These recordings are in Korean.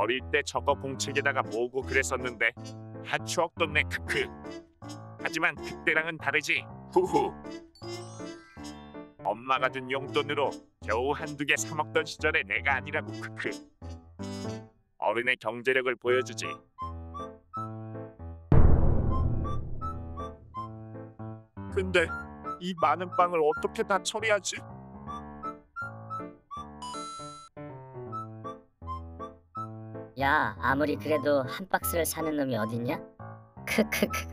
어릴 때 저거 공책에다가 모으고 그랬었는데 다 추억 돋네. 크크. 하지만 그때랑은 다르지. 후후. 엄마가 준 용돈으로 겨우 한두 개 사 먹던 시절의 내가 아니라고. 크크. 어른의 경제력을 보여주지. 근데 이 많은 빵을 어떻게 다 처리하지? 야, 아무리 그래도 한 박스를 사는 놈이 어딨냐? 크크크크.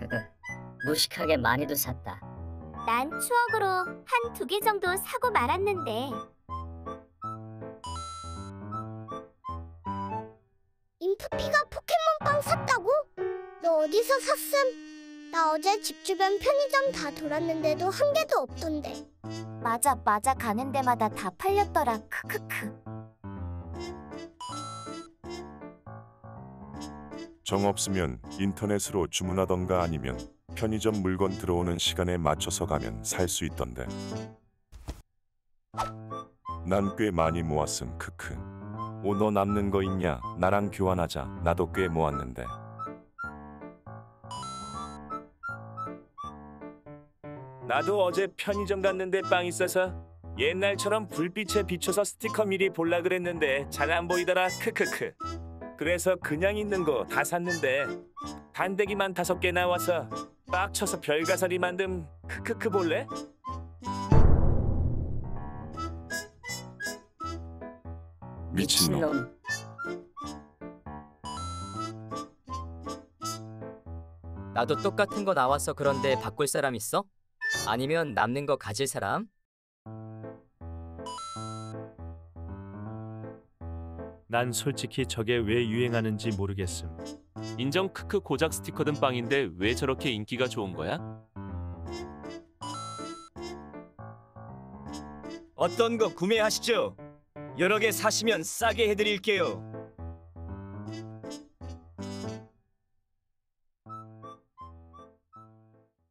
무식하게 많이도 샀다. 난 추억으로 한 두 개 정도 사고 말았는데. 인프피가 포켓몬빵 샀다고? 너 어디서 샀음? 나 어제 집 주변 편의점 다 돌았는데도 한 개도 없던데. 맞아. 가는 데마다 다 팔렸더라. 크크크. 정 없으면 인터넷으로 주문하던가 아니면 편의점 물건 들어오는 시간에 맞춰서 가면 살 수 있던데. 난 꽤 많이 모았음. 크크. 오, 너 남는 거 있냐? 나랑 교환하자. 나도 꽤 모았는데. 나도 어제 편의점 갔는데 빵 있어서 옛날처럼 불빛에 비춰서 스티커 미리 볼라 그랬는데 잘 안 보이더라. 크크크. 그래서 그냥 있는 거 다 샀는데 단대기만 5개 나와서 빡쳐서 별가사리 만듦. 크크크. 볼래? 미친놈. 나도 똑같은 거 나와서. 그런데 바꿀 사람 있어? 아니면 남는 거 가질 사람? 난 솔직히 저게 왜 유행하는지 모르겠음. 인정. 크크. 고작 스티커든 빵인데 왜 저렇게 인기가 좋은 거야? 어떤 거 구매하시죠? 여러 개 사시면 싸게 해드릴게요.